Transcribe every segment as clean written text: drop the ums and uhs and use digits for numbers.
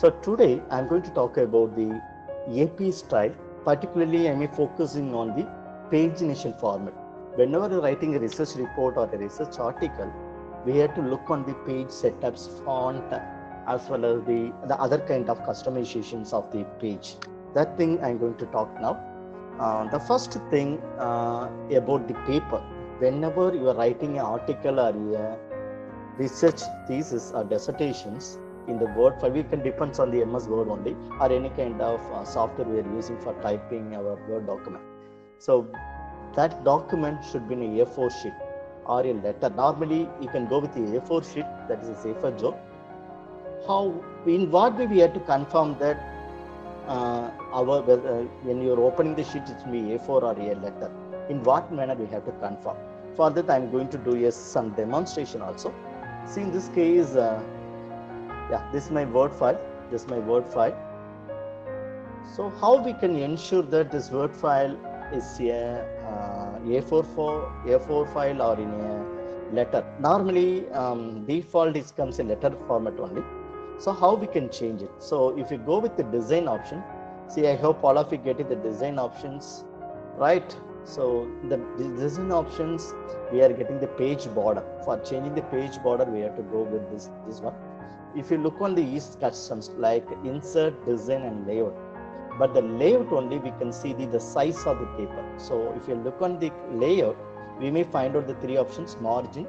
So today I'm going to talk about the APA style, particularly I'm focusing on the pagination format. Whenever you're writing a research report or a research article, we have to look on the page setups, font, as well as the other kind of customizations of the page. That thing I'm going to talk now. The first thing about the paper, whenever you are writing an article or a research thesis or dissertations in the Word file, we can depend on the MS Word only or any kind of software we are using for typing our Word document. So that document should be in an A4 sheet or a letter. Normally you can go with the A4 sheet, that is a safer job. How, in what way we have to confirm that when you are opening the sheet, it will be A4 or a letter. In what manner we have to confirm? For that, I am going to do some demonstration also. See, in this case, this is my Word file. This is my Word file. So, how we can ensure that this Word file is a A4 file or in a letter? Normally, default it comes in letter format only. So how we can change it? So if you go with the design option, see, I hope all of you get it, the design options, right? So the design options, we are getting the page border. For changing the page border, we have to go with this one. If you look on the East customs, like insert, design and layout. But the layout only, we can see the size of the paper. So if you look on the layout, we may find out the three options, margin,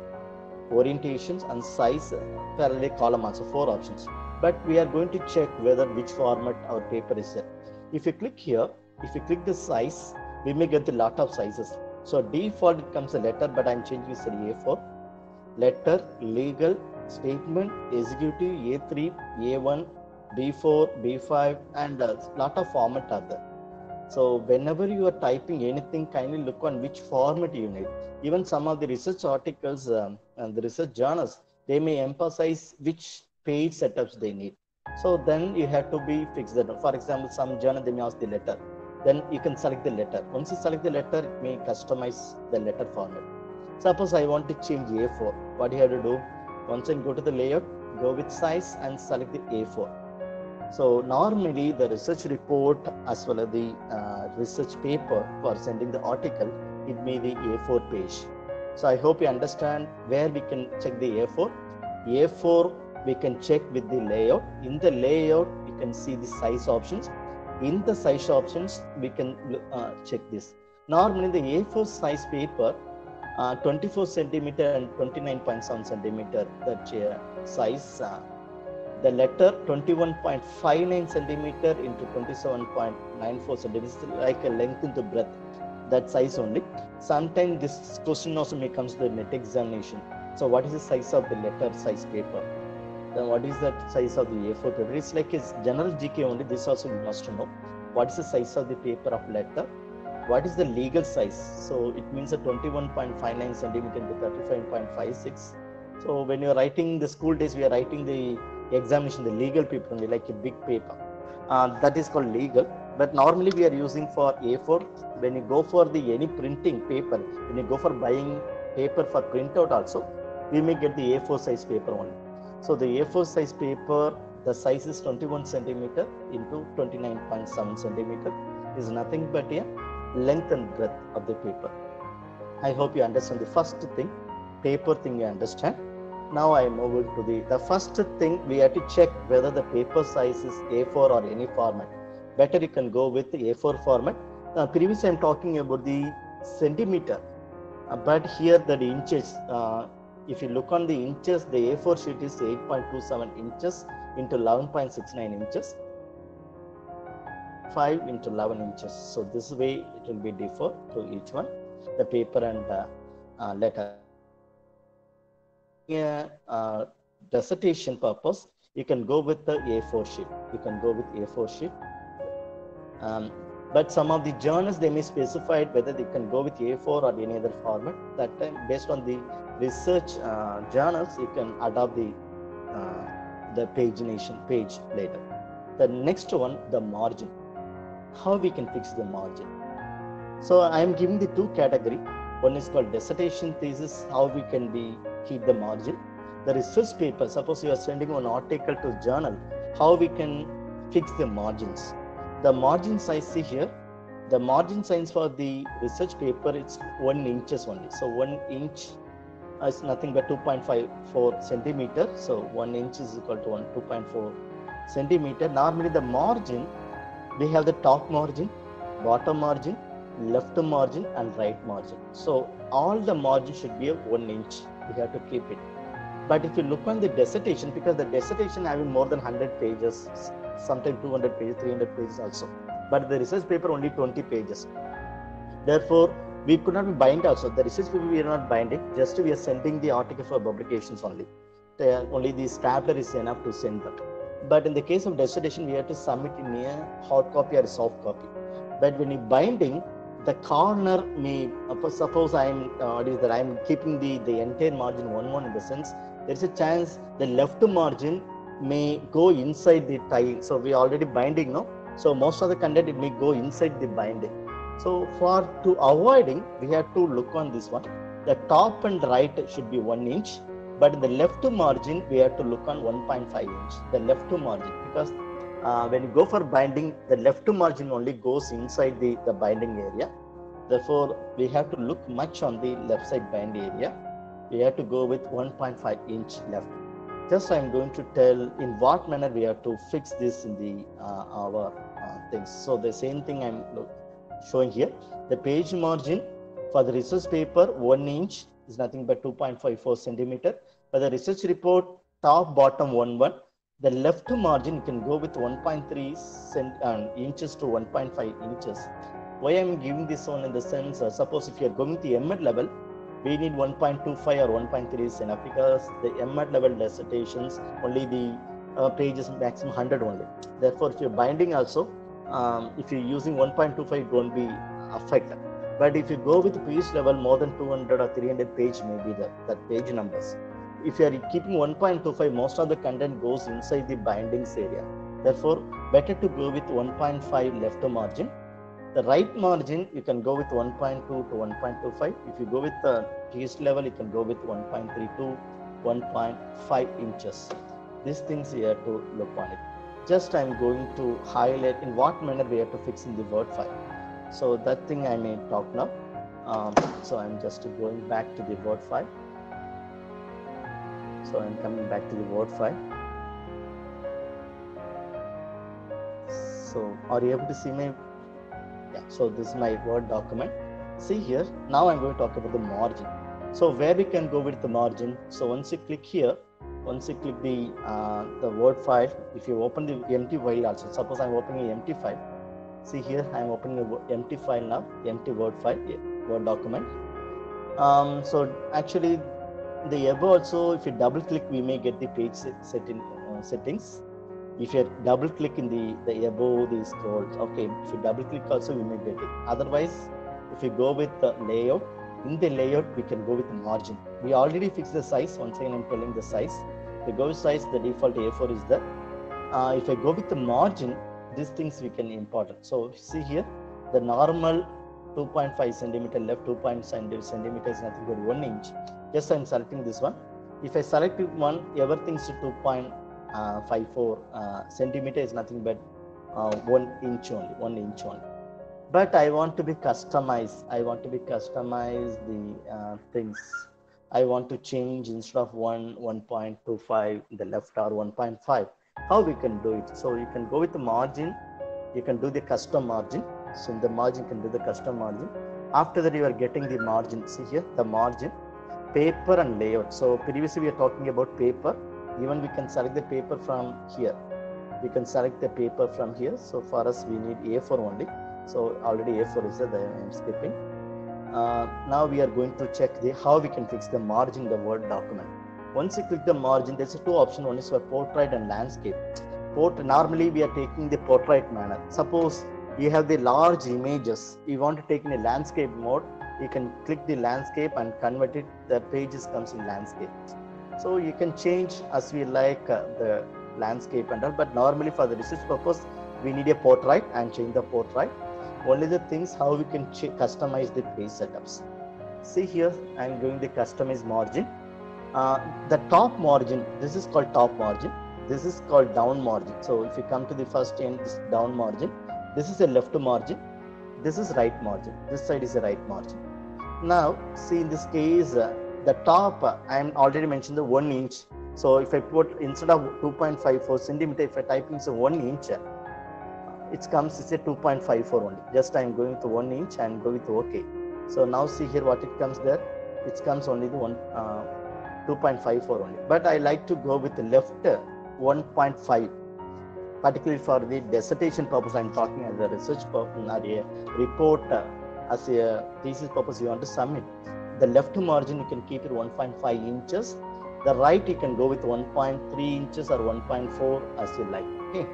orientations and size, parallel column, also four options. But we are going to check whether which format our paper is in. If you click here, if you click the size, we may get a lot of sizes. So default it comes a letter, but I'm changing it to A4. Letter, legal, statement, executive, A3, A1, B4, B5, and a lot of format are there. So whenever you are typing anything, kindly look on which format you need. Even some of the research articles and the research journals, they may emphasize which page setups they need. So then you have to be fixed. For example, some journal, they may ask the letter. Then you can select the letter. Once you select the letter, it may customize the letter format. Suppose I want to change A4. What do you have to do? Once you go to the layout, go with size and select the A4. So normally the research report as well as the research paper for sending the article, it may be A4 page. So I hope you understand where we can check the A4. A4 we can check with the layout. In the layout you can see the size options. In the size options we can check this. Normally the A4 size paper 24 centimeter and 29.7 centimeter that size. The letter 21.59 centimeter into 27.94 centimeters, like a length into breadth, that size only. Sometimes this question also may come to the NET examination. So what is the size of the letter size paper? Then what is the size of the A4 paper? It's like a general GK only. This also you must know. What is the size of the paper of letter? What is the legal size? So it means a 21.59 centimeter into 35.56. So when you're writing the school days, we are writing the examination, the legal paper only, like a big paper, that is called legal. But normally we are using for A4. When you go for the any printing paper, when you go for buying paper for printout also, we may get the A4 size paper only. So the A4 size paper, the size is 21 centimeter into 29.7 centimeter is nothing but a length and breadth of the paper. I hope you understand the first thing, paper thing you understand. Now I am over to the first thing we have to check whether the paper size is A4 or any format. Better you can go with the A4 format. Now previously I am talking about the centimeter, but here the inches. If you look on the inches, the A4 sheet is 8.27 inches into 11.69 inches, 5 into 11 inches. So this way it will be differ to each one, the paper and letter. Dissertation purpose, you can go with the A4 sheet. You can go with A4 sheet. But some of the journals, they may specify whether they can go with A4 or any other format. That time, based on the research journals, you can adopt the pagination page later. The next one, the margin. How we can fix the margin? So I am giving the two category. One is called dissertation thesis. How we can be keep the margin. The research paper, suppose you are sending an article to journal, how we can fix the margins. The margins I see here, the margin size for the research paper is 1 inch only. So 1 inch is nothing but 2.54 centimeter. So 1 inch is equal to 2.4 centimeter. Normally the margin, we have the top margin, bottom margin, left margin and right margin. So all the margin should be of 1 inch. We have to keep it. But if you look on the dissertation, because the dissertation having more than 100 pages, sometimes 200 pages, 300 pages also. But the research paper only 20 pages. Therefore, we could not be bind also. The research paper we are not binding. Just we are sending the article for publications only. Only the stapler is enough to send that. But in the case of dissertation, we have to submit in a hard copy or a soft copy. But when you binding, the corner may suppose I am keeping the entire margin 1:1 in the sense. There is a chance the left margin may go inside the tie. So we are already binding now. So most of the content it may go inside the binding. So for to avoiding, we have to look on this one. The top and right should be 1 inch, but the left margin we have to look on 1.5 inch. The left margin, because when you go for binding, the left margin only goes inside the binding area. Therefore, we have to look much on the left side bind area. We have to go with 1.5 inch left. Just I am going to tell in what manner we have to fix this in the our things. So the same thing I am showing here. The page margin for the research paper 1 inch is nothing but 2.54 centimeter. For the research report, top bottom 1:1. The left margin you can go with 1.3 inches to 1.5 inches. Why I am giving this one in the sense? Suppose if you are going to ML level. We need 1.25 or 1.3 is enough, because the MAT level dissertations only the pages maximum 100 only. Therefore, if you're binding also, if you're using 1.25, it won't be affected. But if you go with page level, more than 200 or 300 page may be that page numbers. If you are keeping 1.25, most of the content goes inside the bindings area. Therefore, better to go with 1.5 left margin. The right margin you can go with 1.2 to 1.25. If you go with the page level, you can go with 1.3 to 1.5 inches. These things you have to look on it. Just I am going to highlight in what manner we have to fix in the Word file. So that thing I may talk now. So I am just going back to the Word file. So I am coming back to the Word file. So are you able to see my? So this is my Word document. See here, now I'm going to talk about the margin. So where we can go with the margin. So once you click here, once you click the Word file, if you open the empty file also, suppose I'm opening an empty file. See here, I'm opening an empty file now, empty Word file, yeah, Word document. So actually, the above also, if you double click, we may get the page settings. If you double click in the above the scrolls, okay, if you double click also you may get it. Otherwise, if you go with the layout, in the layout we can go with the margin. We already fixed the size. Once again I'm telling the size. If you go with size, the default A4 is there. If I go with the margin, these things we can import. So see here, the normal 2.5 centimeter left, 2.5 centimeter is nothing but 1 inch. Yes, I'm selecting this one. If I select one, everything is 2.54 centimeter is nothing but 1 inch only, 1 inch only. But I want to be customized. I want to be customized the things. I want to change instead of 1.25 the left or 1.5. How we can do it? So you can go with the margin. You can do the custom margin. So in the margin you can do the custom margin. After that you are getting the margin. See here the margin, paper and layout. So previously we are talking about paper. Even we can select the paper from here. We can select the paper from here. So for us, we need A4 only. So already A4 is there. I am skipping. Now we are going to check the how we can fix the margin in the Word document. Once you click the margin, there's two options. One is for portrait and landscape. Normally we are taking the portrait manner. Suppose you have the large images. You want to take in a landscape mode. You can click the landscape and convert it. The pages comes in landscape. So you can change as we like the landscape and all, but normally for the research purpose, we need a portrait and change the portrait. Only the things how we can customize the page setups. See here, I am doing the customize margin. The top margin, this is called top margin. This is called down margin. So if you come to the first end, this down margin, this is a left margin, this is right margin, this side is a right margin. Now see, in this case the top, I am already mentioned the 1 inch. So if I put instead of 2.54 centimeter, if I type in so 1 inch, it comes as a 2.54 only. Just I am going to 1 inch and go with OK. So now see here what it comes there. It comes only the 2.54 only. But I like to go with the left 1.5, particularly for the dissertation purpose. I'm talking as a research purpose, not a report, as a thesis purpose you want to submit. The left margin you can keep it 1.5 inches. The right you can go with 1.3 inches or 1.4 as you like. Okay.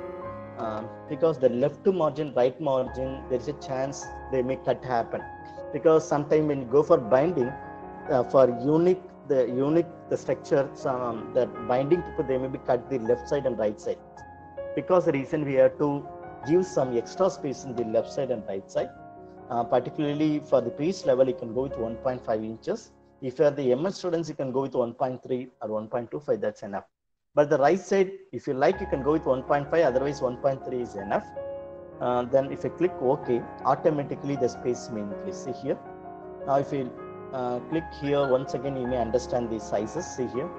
Because the left margin, right margin, there is a chance they may cut happen. Because sometimes when you go for binding, for the structure, that binding people, they may be cut the left side and right side. Because the reason we have to give some extra space in the left side and right side. Particularly for the priest level, you can go with 1.5 inches. If you are the MS students, you can go with 1.3 or 1.25. That's enough. But the right side, if you like, you can go with 1.5, otherwise 1.3 is enough. Then if you click OK, automatically the space may increase. See here. Now if you click here, once again you may understand the sizes. See here,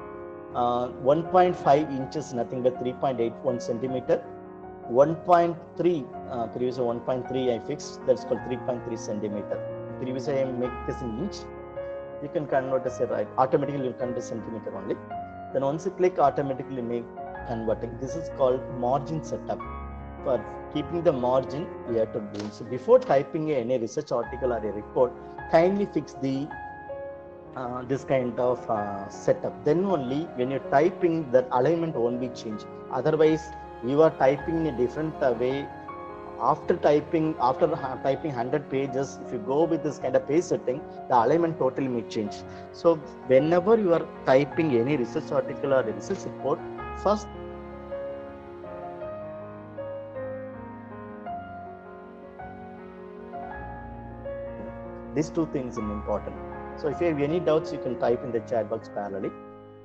1.5 inches, nothing but 3.81 centimeter. 1.3, previously 1.3 I fixed, that's called 3.3 centimeter. Previously I make this in inch. You can convert as a right, automatically you convert as centimeter only. Then once you click, automatically make converting. This is called margin setup. For keeping the margin, you have to do. So before typing any research article or a report, kindly fix the this kind of setup. Then only when you're typing, that alignment won't be changed. Otherwise, you are typing in a different way. After typing 100 pages, if you go with this kind of page setting, the alignment totally may change. So whenever you are typing any research article or research report, first these two things are important. So if you have any doubts, you can type in the chat box parallelly.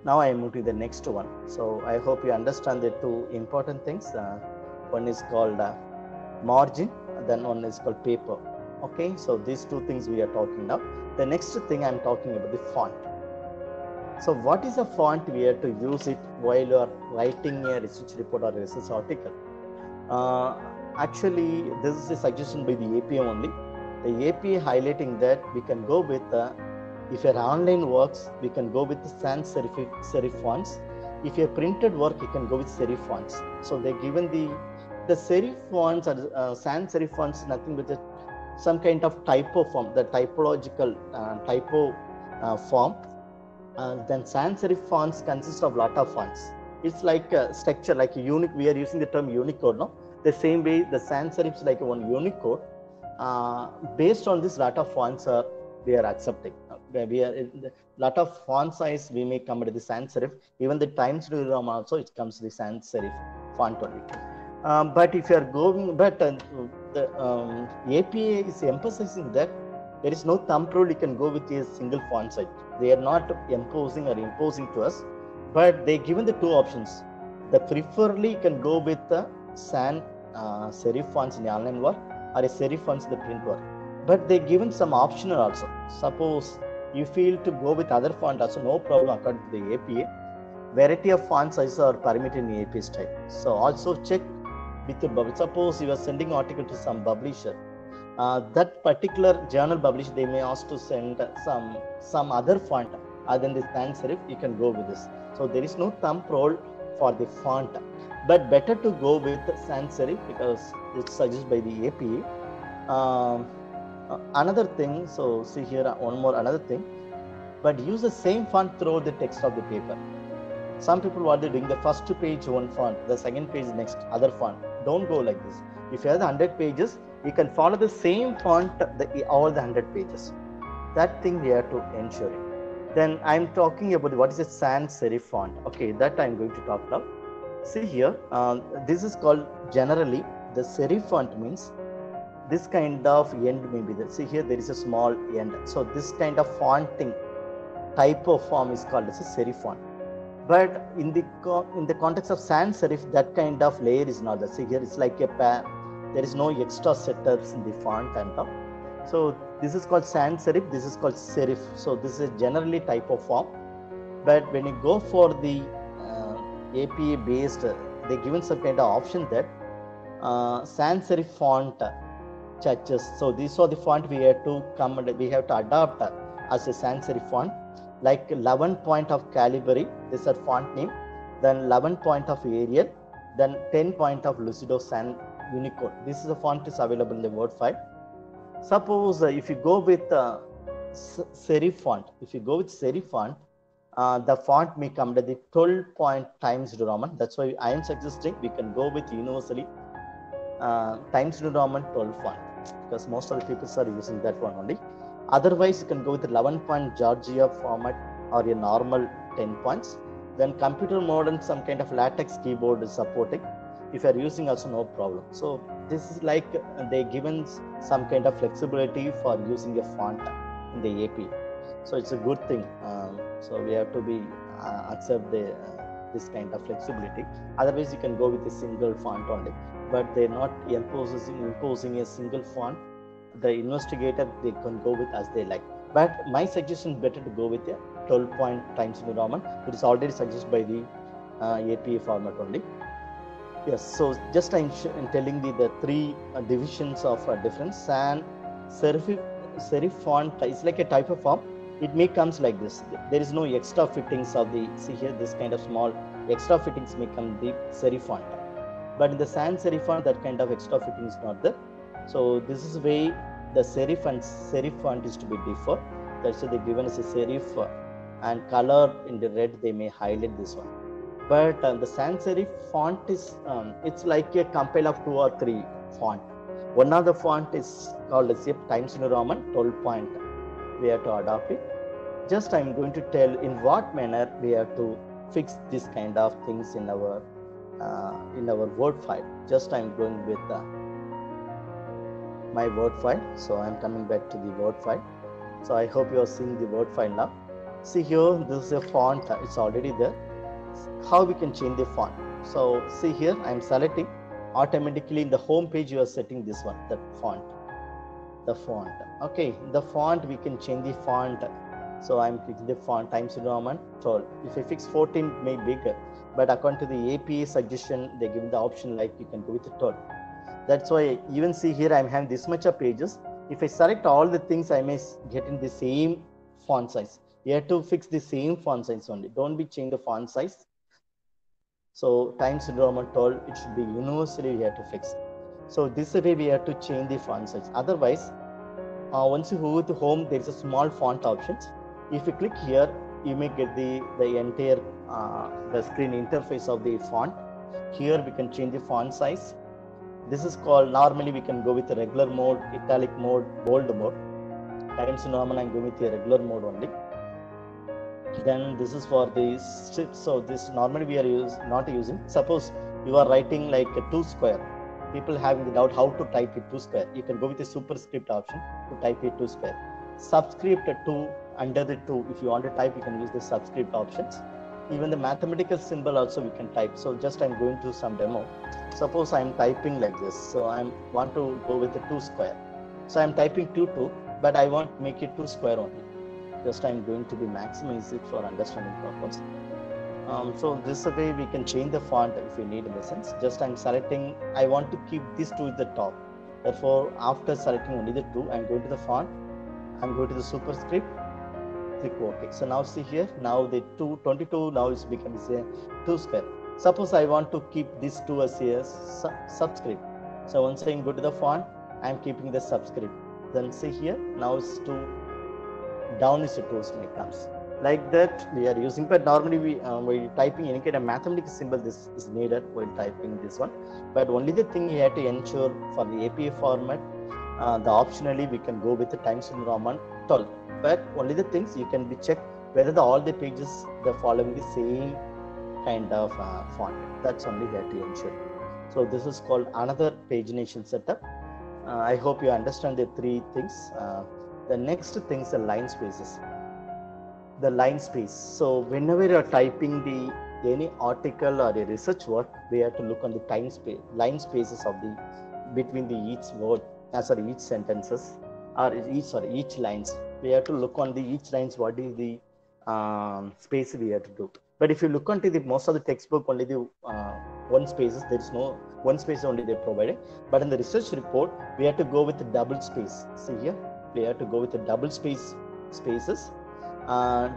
Now I move to the next one. So I hope you understand the two important things. One is called margin, then one is called paper. Okay, so these two things we are talking now. The next thing I'm talking about, the font. So what is the font we have to use it while you are writing a research report or research article? Actually, this is a suggestion by the APA only. The APA highlighting that we can go with, if your online works, we can go with the sans serif fonts. If your printed work, you can go with serif fonts. So they're given the serif fonts or sans serif fonts, nothing but some kind of typo form, the typological form. Then sans serif fonts consist of lot of fonts. It's like a structure, like a unique. We are using the term Unicode, no? The same way the sans serifs like one Unicode. Based on this, lot of fonts are we are accepting. We are lot of font size we may come to the sans serif. Even the Times New Roman also it comes to the sans serif font only. But if you are going, but the APA is emphasizing that there is no thumb rule, you can go with a single font size. They are not imposing or imposing to us, but they given the two options. The preferably you can go with the sans serif fonts in the online work or a serif fonts in the print work. But they given some optional also. Suppose you feel to go with other font also, no problem according to the APA. Variety of font sizes are permitted in the APA style. So also check with your bubble. Suppose you are sending article to some publisher, that particular journal publisher, they may ask to send some other font other than the sans serif. You can go with this. So there is no thumb rule for the font, but better to go with sans serif because it's suggested by the APA. Another thing, so see here another thing, but use the same font throughout the text of the paper. Some people, what they're doing, the first page one font, the second page next other font. Don't go like this. If you have the 100 pages, you can follow the same font all the 100 pages. That thing we have to ensure it. Then I'm talking about what is a sans serif font. Okay, that I'm going to talk now. See here, this is called generally the serif font means this kind of end may be there. See here, there is a small end. So this kind of fonting type of form is called as a serif font. But in the context of sans serif, that kind of layer is not there. See here, it's like a pair. There is no extra setups in the font and all. So this is called sans serif. This is called serif. So this is generally type of form. But when you go for the APA based, they given some kind of option that sans serif font churches. So these are the font we have to come and we have to adopt as a sans serif font. Like 11 point of Calibri, this is a font name. Then 11 point of Arial. Then 10 point of Lucida Sans Unicode. This is a font is available in the Word file. Suppose if you go with serif font, the font may come to the 12-point Times New Roman. That's why I am suggesting we can go with universally Times New Roman 12 font, because most of the people are using that one only. Otherwise, you can go with 11-point Georgia format or a normal 10 points. Then Computer Modern, some kind of LaTeX keyboard is supporting. If you are using also, no problem. So this is like they given some kind of flexibility for using a font in the APA. So it's a good thing. So we have to be accept the this kind of flexibility. Otherwise, you can go with a single font only. But they're not imposing a single font. The investigator, they can go with as they like. But my suggestion is better to go with a 12-point Times New Roman. It is already suggested by the APA format only. Yes. So just I'm telling the three divisions of difference. Sans serif font is like a type of form. It may comes like this. There is no extra fittings of the, see here, this kind of small extra fittings may come the serif font. But in the sans serif font, that kind of extra fitting is not there. So this is way the serif and serif font is to be differ. That's why they given as a serif and color in the red, they may highlight this one. But the sans serif font is, it's like a compile of 2 or 3 font. One of the font is called as Times New Roman 12-point. We have to adopt it. Just I'm going to tell in what manner we have to fix this kind of things in our Word file. Just I'm going with my Word file. So I'm coming back to the Word file. So I hope you are seeing the Word file now. See here, this is a font. It's already there. How we can change the font? So see here, I'm selecting. Automatically in the home page, you are setting this one, the font. Okay, the font we can change the font. So I'm picking the font Times New Roman 12. If I fix 14, it may be bigger, but according to the APA suggestion, they give the option like you can go with the 12. That's why even see here I'm having this much of pages. If I select all the things, I may get in the same font size. You have to fix the same font size only. Don't be changing the font size. So Times New Roman 12, it should be universally we have to fix. So this way we have to change the font size. Otherwise, once you go to home, there is a small font options. If you click here, you may get the entire the screen interface of the font. Here we can change the font size. This is called, normally we can go with the regular mode, italic mode, bold mode. Times New Roman, I'm going with the regular mode only. Then this is for the strip. So this normally we are not using. Suppose you are writing like a 2 square. People having the doubt how to type it 2 square. You can go with the superscript option to type it 2 square. Subscript 2 under the 2. If you want to type, you can use the subscript options. Even the mathematical symbol also we can type. So just I'm going to some demo. Suppose I'm typing like this. So I want to go with the 2 square. So I'm typing 2, 2, but I want to make it 2 square only. Just I'm going to be maximize it for understanding purpose. So this way we can change the font if we need in the sense. Just I'm selecting, I want to keep these 2 at the top. Therefore, after selecting only the 2, I'm going to the font. I'm going to the superscript. Click OK. So now see here, now the 222 now is becomes a 2 square. Suppose I want to keep these 2 as a subscript. So once I go to the font, I'm keeping the subscript. Then see here, now it's 2 down is a 2 when it comes. Like that we are using, but normally we while typing any kind of mathematical symbol, this is needed while typing this one. But only the thing you have to ensure for the APA format, the optionally we can go with the Times New Roman 12. But only the things you can be checked whether all the pages they're following the same kind of font. That's only you have to ensure. So this is called another pagination setup. I hope you understand the 3 things. The next thing is the line spaces. the line space. So whenever you are typing any article or a research work, we have to look on the line spaces of the between the each sentences or each lines. We have to look on the each lines what is the space we have to do. But if you look onto the most of the textbook, only the one spaces, there is no one space only they provided. But in the research report, we have to go with the double space. See here, we have to go with the double spaces.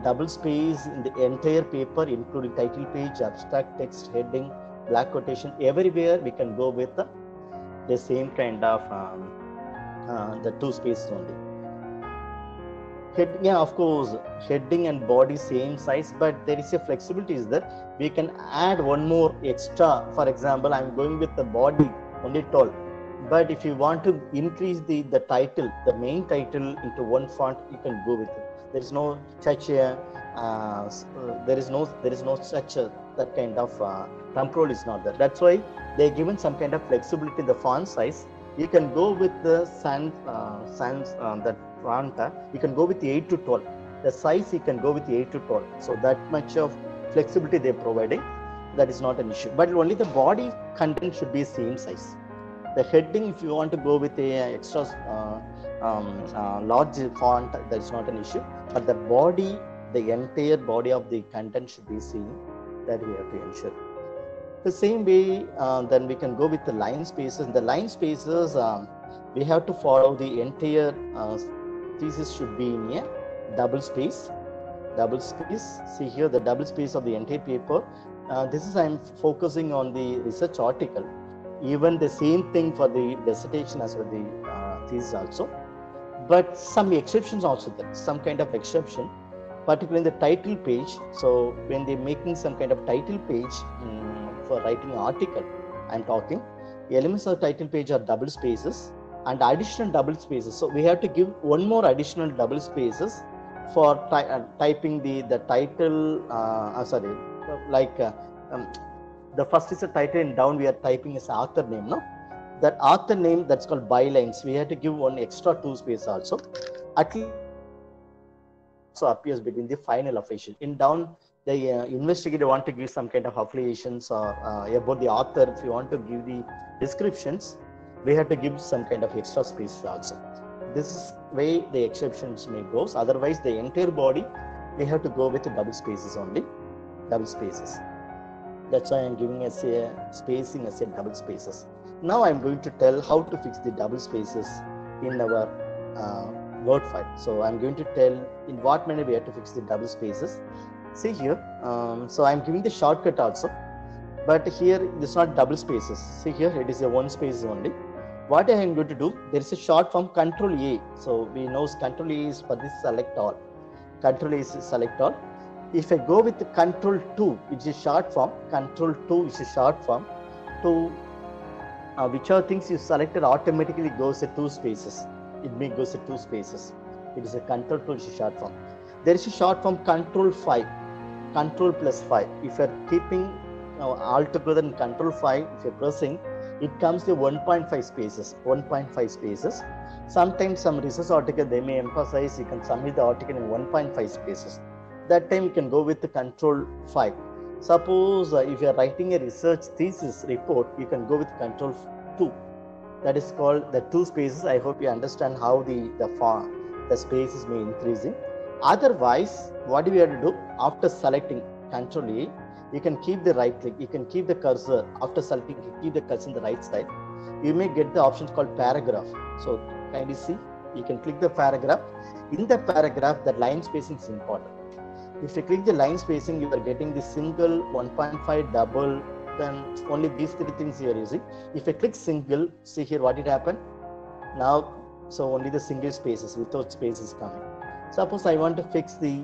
Double space in the entire paper, including title page, abstract text, heading, black quotation, everywhere we can go with the same kind of the two spaces only. Heading, yeah, of course, heading and body same size, but there is a flexibility is that we can add one more extra. For example, I'm going with the body only tall, but if you want to increase the title, the main title into one font, you can go with it. There is no such that kind of control is not there. That's why they are given some kind of flexibility in the font size. You can go with the font. You can go with 8 to 12. The size you can go with 8 to 12. So that much of flexibility they are providing. That is not an issue. But only the body content should be same size. The heading, if you want to go with a extra large font, that is not an issue. But the body, the entire body of the content should be seen. That we have to ensure. The same way, then we can go with the line spaces. The line spaces, we have to follow the entire thesis should be in a double space. Double space. See here, the double space of the entire paper. This is I'm focusing on the research article. Even the same thing for the dissertation as for the thesis also, but some exceptions also there, some kind of exception, particularly in the title page. So when they're making some kind of title page for writing an article, I'm talking, the elements of the title page are double spaces and additional double spaces. So we have to give one more additional double spaces for typing the title, the first is a title and down we are typing is author name, no? That author name, that's called bylines. We have to give one extra two space also. At least so appears between the final official. In down, the investigator want to give some kind of affiliations or about the author. If you want to give the descriptions, we have to give some kind of extra space also. This is way the exceptions may go. Otherwise, the entire body, we have to go with the double spaces only. Double spaces. That's why I'm giving as a spacing as a double spaces. Now I'm going to tell how to fix the double spaces in our Word file. So I'm going to tell in what manner we have to fix the double spaces. See here, so I'm giving the shortcut also, but here it's not double spaces. See here, it is a one space only. What I am going to do, there is a short form Control A. So we know Control A is for this select all. Control A is select all. If I go with the Control 2, which is short form, Control 2 is a short form, to whichever things you selected automatically goes at two spaces. It may goes at two spaces. It is a Control 2 is a short form. There is a short form Control 5, Control plus 5. If you are keeping all together in Control 5, if you are pressing, it comes to 1.5 spaces. 1.5 spaces. Sometimes some research article they may emphasize you can submit the article in 1.5 spaces. That time you can go with the Control 5. Suppose if you are writing a research thesis report, you can go with Control 2. That is called the two spaces. I hope you understand how the spaces may increasing. Otherwise, what do we have to do? After selecting Control A, you can keep the right click. You can keep the cursor. After selecting, you keep the cursor in the right side. You may get the options called paragraph. So kindly see, you can click the paragraph. In the paragraph, the line spacing is important. If you click the line spacing, you are getting the single, 1.5, double, then only these three things you are using. If you click single, see here what it happened. Now, so only the single spaces, without spaces coming. Suppose I want to fix the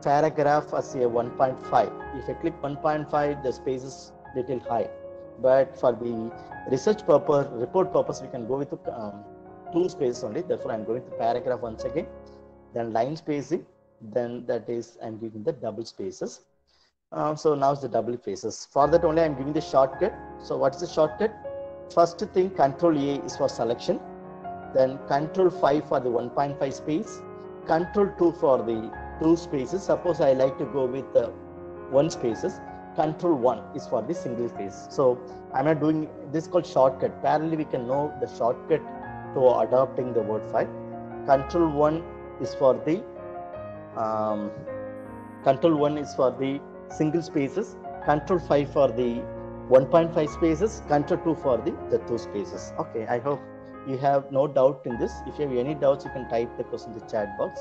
paragraph as a 1.5. If I click 1.5, the space is little high. But for the research purpose, report purpose, we can go with two spaces only. Therefore, I am going to paragraph once again, then line spacing. Then that is I'm giving the double spaces. So now it's the double spaces. For that only I'm giving the shortcut. So what's the shortcut? First thing, Control A is for selection. Then Control 5 for the 1.5 space. Control 2 for the two spaces. Suppose I like to go with one spaces. Control 1 is for the single space. So I'm not doing this called shortcut. Parallelly, we can know the shortcut to adopting the word file. Control 1 is for the single spaces. Control 5 for the 1.5 spaces. Control 2 for the two spaces. Okay, I hope you have no doubt in this. If you have any doubts, you can type the question in the chat box.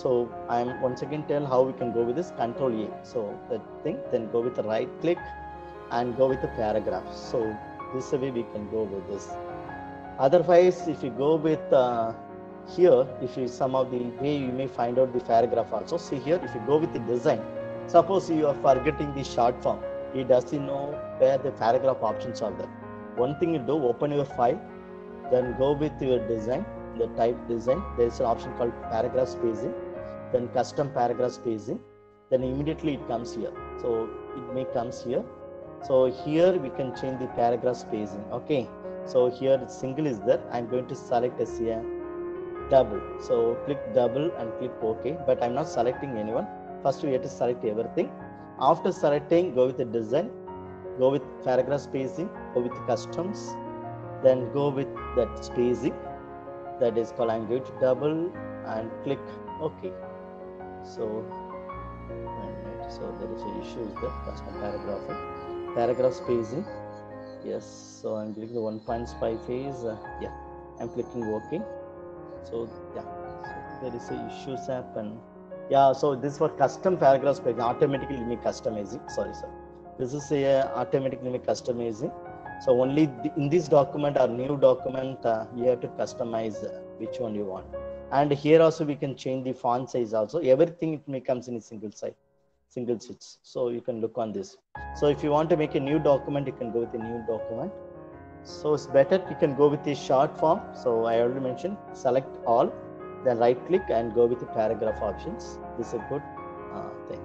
So I'm once again tell how we can go with this. Control A, so that thing, then go with the right click and go with the paragraph. So this way we can go with this. Otherwise, if you go with here, if you some of the way you may find out the paragraph also. See here, if you go with the design, suppose you are forgetting the short form, it doesn't know where the paragraph options are there. One thing you do, open your file, then go with your design, the type design. There is an option called paragraph spacing, then custom paragraph spacing, then immediately it comes here. So it may comes here. So here we can change the paragraph spacing. Okay, so here single is there. I'm going to select as a double, so click double and click OK. But I'm not selecting anyone. First we have to select everything. After selecting, go with the design, go with paragraph spacing, go with customs, then go with that spacing. That is called, I'm going to double and click OK. So there is an issue there. That's my paragraph spacing. Yes, so I'm clicking the 1.5 phase. Yeah, I'm clicking OK. So yeah, so there is an issues happen. Yeah, so this for custom paragraph spacing. Automatically make customizing. Sorry, sir. This is a automatically make customizing. So only in this document or new document you have to customize which one you want. And here also we can change the font size also. Everything it may comes in a single sheets. So you can look on this. So if you want to make a new document, you can go with a new document. So it's better you can go with a short form. So I already mentioned, select all, then right click and go with the paragraph options. This is a good thing.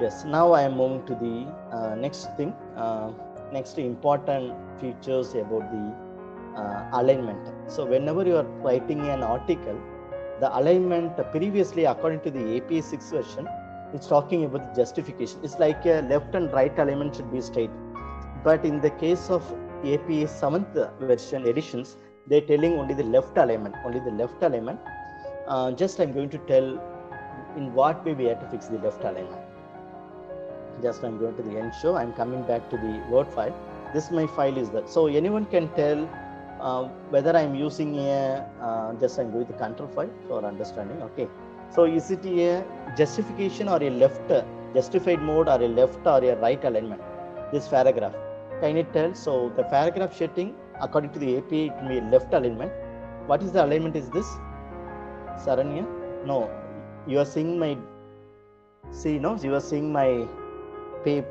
Yes, now I am moving to the next thing. Next important features about the alignment. So whenever you are writing an article, the alignment previously according to the APA 6 version, it's talking about the justification. It's like a left and right alignment should be straight. But in the case of APA 7th version editions, they're telling only the left alignment, just I'm going to tell in what way we have to fix the left alignment. Just I'm going to the end show. I'm coming back to the Word file. This my file is there. So anyone can tell whether I'm using a just I'm going to the control file for understanding. Okay. So is it a justification or a left justified mode or a left or a right alignment? This paragraph. Can you tell? So the paragraph shading according to the APA it may be left alignment. What is the alignment? Is this Saranya? No, you are seeing my you are seeing my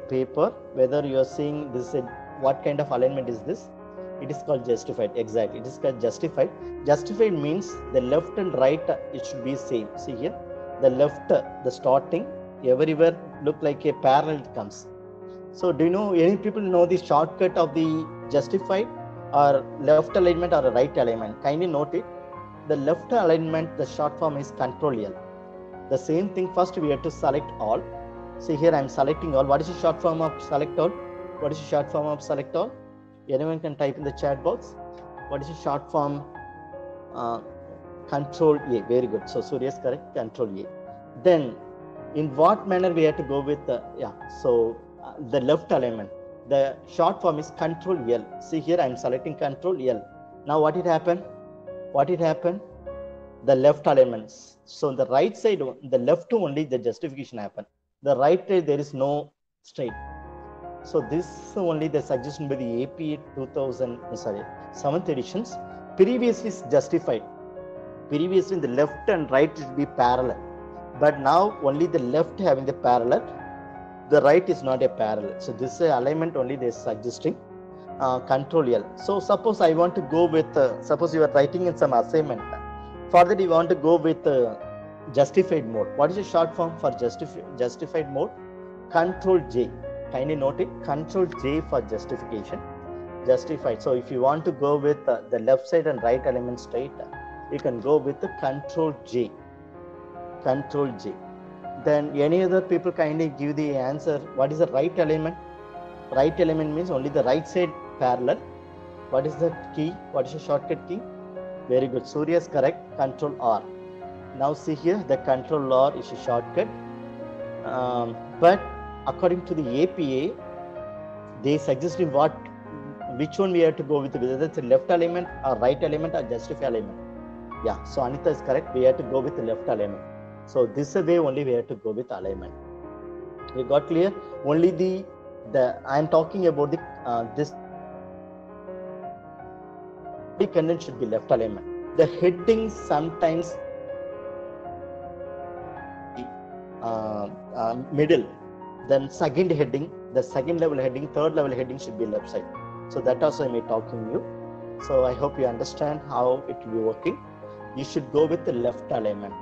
paper, whether you are seeing this, what kind of alignment is this? It is called justified. Exactly, it is called justified. Justified means the left and right it should be same. See here, the left, the starting everywhere look like a parallel comes. So do you know, any people know the shortcut of the justified or left alignment or right alignment? Kindly note it. The left alignment, the short form is Control L. The same thing, first we have to select all. See here, I'm selecting all. What is the short form of select all? What is the short form of select all? Anyone can type in the chat box. What is the short form? Control A. Very good. So Surya is correct. Control A. Then, in what manner we have to go with the the left alignment. The short form is Control L. See here, I'm selecting Control L. Now what it happened? The left alignments. So the right side, the left only the justification happened. The right way there is no straight. So this is only the suggestion by the APA 7th editions. Previously is justified. Previously the left and right should be parallel. But now only the left having the parallel. The right is not a parallel. So this alignment only they are suggesting. Control L. So suppose I want to go with, suppose you are writing in some assignment. For that you want to go with justified mode. What is the short form for justified mode? Control J. Kindly note it. Control J for justification. Justified. So if you want to go with the left side and right element straight, you can go with the Control J. Control J. Then any other people kindly give the answer. What is the right alignment? Right alignment means only the right side parallel. What is the key? What is the shortcut key? Very good. Surya is correct. Control R. Now see here, the Control R is a shortcut. But according to the APA, they suggested which one we have to go with, whether it's a left alignment or right alignment or justify alignment. Yeah, so Anita is correct. We have to go with the left alignment. So this way only we have to go with alignment. You got clear? Only the I am talking about the this. The content should be left alignment. The heading sometimes middle, then second heading, the second level heading, third level heading should be left side. So that also I may talk to you. So I hope you understand how it will be working. You should go with the left alignment,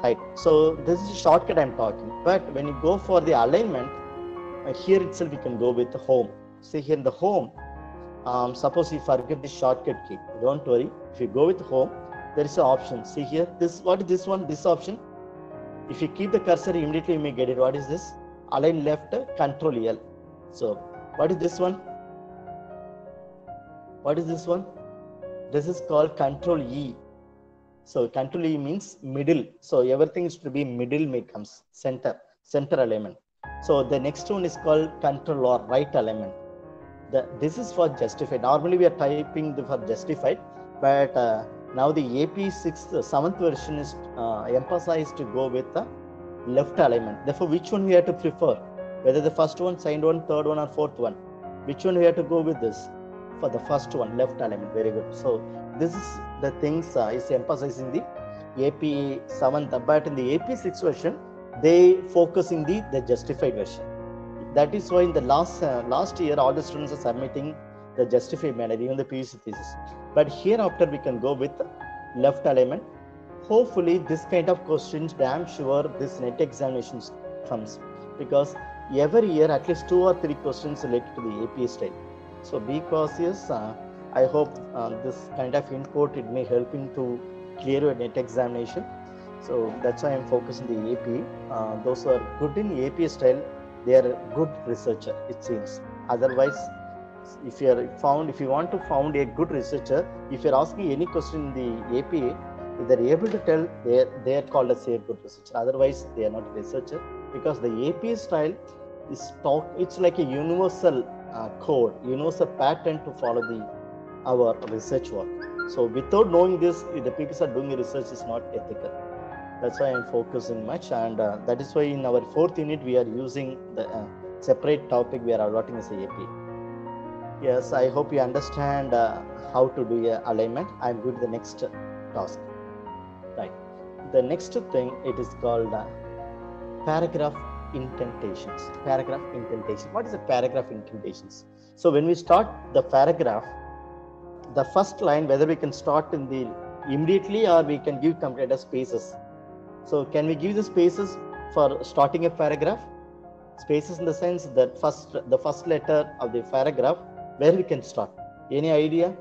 right? So this is a shortcut I'm talking. But when you go for the alignment, here itself you can go with the home. See here in the home, suppose you forget the shortcut key. Don't worry. If you go with home, there is an option. See here, this what is this one? This option. If you keep the cursor, immediately you may get it. What is this? Align left, Control L. So what is this one? What is this one? This is called Control E. So Control E means middle. So everything is to be middle may comes center alignment. So the next one is called Control R, right alignment. This is for justified. Normally we are typing for justified, but now the AP 7th version is emphasized to go with the left alignment. Therefore, which one we have to prefer? Whether the first one, second one, third one, or fourth one? Which one we have to go with this? For the first one, left alignment. Very good. So this is the things is emphasizing the APA 7th, but in the AP 6th version they focus in the justified version. That is why in the last year all the students are submitting the justified manner, even the PhD thesis. But hereafter we can go with left alignment. Hopefully this kind of questions, damn sure this NET examinations comes, because every year at least 2 or 3 questions related to the APA style. So be cautious. I hope this kind of input, it may help him to clear your NET examination. So that's why I'm focusing the APA. Those who are good in APA style, they are good researcher, it seems. Otherwise, if you want to found a good researcher, if you're asking any question in the APA, if they're able to tell, they are called as a good researcher. Otherwise, they are not a researcher, because the APA style is it's like a universal code, a pattern to follow our research work. So without knowing this, the people are doing research is not ethical. That's why I'm focusing much, and that is why in our 4th unit we are using the separate topic we are allotting as AP. Yes, I hope you understand how to do alignment. I'm good to the next task. Right. The next thing, it is called paragraph indentations. Paragraph indentation. What is a paragraph indentations? So when we start the paragraph, the first line, whether we can start in the immediately or we can give complete spaces. So can we give the spaces for starting a paragraph? Spaces in the sense that the first letter of the paragraph, where we can start. Any idea?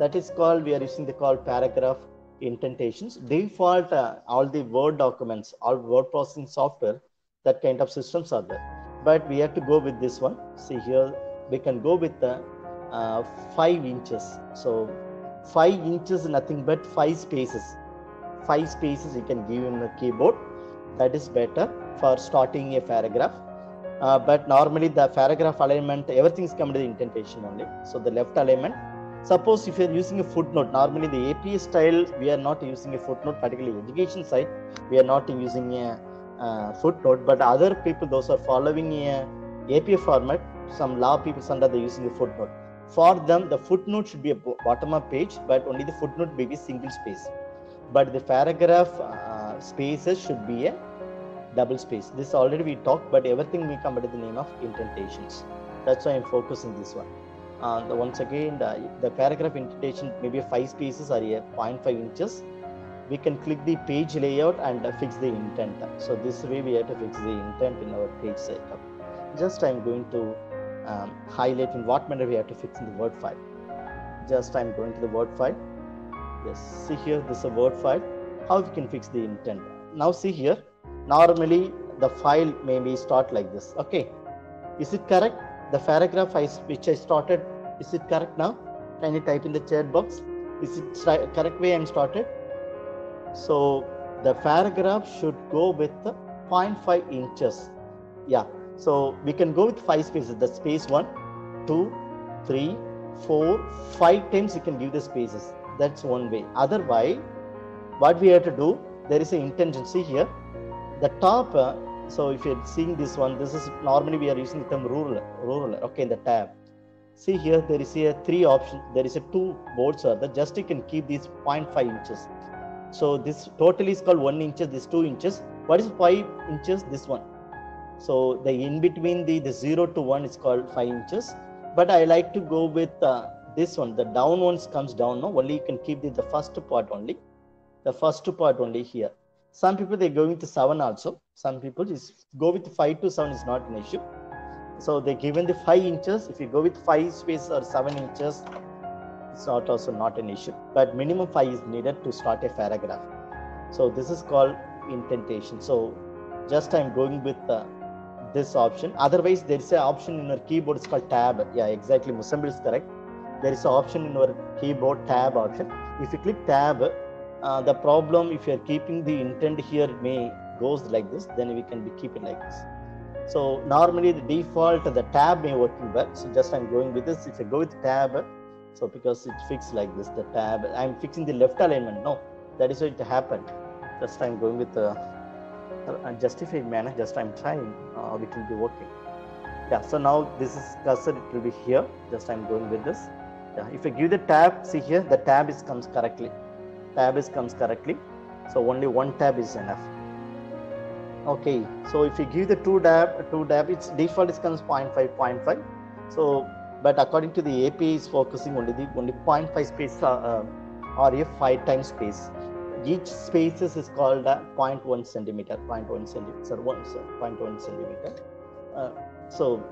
That is called, we are using the call paragraph indentations. Default all the Word documents, all word processing software, that kind of systems are there, but we have to go with this one. See here, we can go with the 5 inches. So 5 inches, nothing but 5 spaces. 5 spaces you can give in the keyboard. That is better for starting a paragraph. But normally the paragraph alignment, everything is coming to the indentation only. So the left alignment. Suppose if you are using a footnote, normally the APA style we are not using a footnote, particularly education side. We are not using a footnote, but other people, those are following a APA format, some law people under they using the footnote. For them, the footnote should be a bottom up page, but only the footnote may be single space. But the paragraph spaces should be a double space. This already we talked, but everything may come under the name of indentations. That's why I'm focusing this one. Once again, the paragraph indentation may be 5 spaces or a 0.5 inches. We can click the page layout and fix the intent. So this way we have to fix the intent in our page setup. Just I'm going to highlight in what manner we have to fix in the Word file. Just I'm going to the Word file. Yes, see here, this is a Word file. how we can fix the intent. Now see here, normally the file may be start like this. Okay, is it correct? The paragraph which I started, is it correct now? Can you type in the chat box? Is it correct way I'm started? So the paragraph should go with 0.5 inches. Yeah, so we can go with 5 spaces. The space 1, 2, 3, 4, 5 times you can give the spaces. That's one way. Otherwise, what we have to do, there is an intention here. The top, so if you're seeing this one, this is normally we are using the term rural. Okay, in the tab. See here, there is a 3 option. There is a 2 boards are there. Just you can keep these 0.5 inches. So this totally is called 1 inches. This 2 inches. What is 5 inches? This one. So the in between the 0 to 1 is called 5 inches. But I like to go with this one. The down ones comes down. No, only you can keep the first part only. The first part only here. Some people they go with 7 also. Some people just go with 5 to 7 is not an issue. So they given the 5 inches. If you go with 5 space or 7 inches, it's not also not an issue. But minimum 5 is needed to start a paragraph. So this is called indentation. So just I'm going with this option. Otherwise, there is an option in our keyboard. It's called tab. Yeah, exactly. Musambil is correct. There is an option in our keyboard tab option. If you click tab, the problem if you are keeping the intent here may goes like this. Then we can be keep it like this. So normally the default the tab may working well. So just I'm going with this. If I go with tab, so because it's fixed like this, the tab I'm fixing the left alignment. No, that is why it happened. Just I'm going with justify manner. Just I'm trying how it will be working. Yeah. So now this is cursor. It will be here. Just I'm going with this. Yeah. If I give the tab, see here the tab is comes correctly. Tab is comes correctly. So only one tab is enough. Okay, so if you give the two tab, its default is comes 0.5. So, but according to the APA, is focusing only 0.5 space or a 5 times space. Each spaces is called 0.1 centimeter, 0.1 centimeter, 0.1 centimeter. So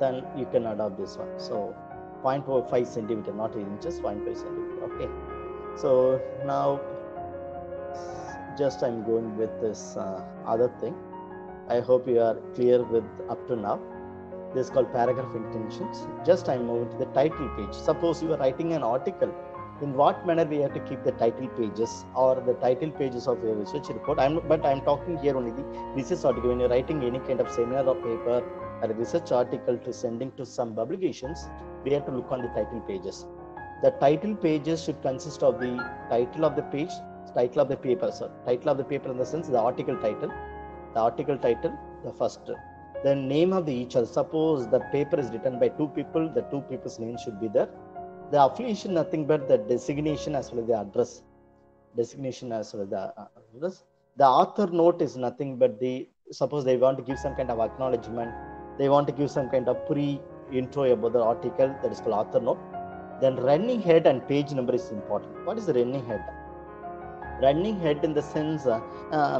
then you can adopt this one. So 0.5 centimeter, not in inches, 0.5 centimeter. Okay. So now. Just I'm going with this other thing. I hope you are clear with up to now. This is called paragraph intentions. Just I'm moving to the title page. Suppose you are writing an article. In what manner we have to keep the title pages or the title pages of your research report? But I'm talking here only the research article. When you're writing any kind of seminar or paper or a research article to sending to some publications, we have to look on the title pages. The title pages should consist of the title of the page, title of the paper, so title of the paper in the sense the article title, the first, the name of the each other. Suppose the paper is written by 2 people, the 2 people's name should be there. The affiliation nothing but the designation as well as the address, The author note is nothing but the, suppose they want to give some kind of acknowledgement, they want to give some kind of pre-intro about the article, that is called author note. Then running head and page number is important. What is the running head? Running head in the sense,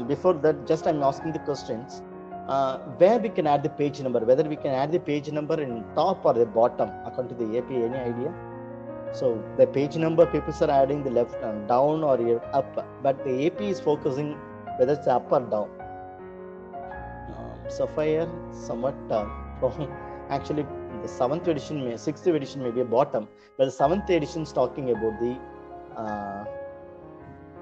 before that, just I'm asking the questions, where we can add the page number, whether we can add the page number in top or the bottom, according to the APA, any idea? So the page number, people are adding the left and down or up, but the APA is focusing whether it's up or down. Sapphire, somewhat wrong. Actually, the 7th edition, 6th edition may be a bottom, but the 7th edition is talking about the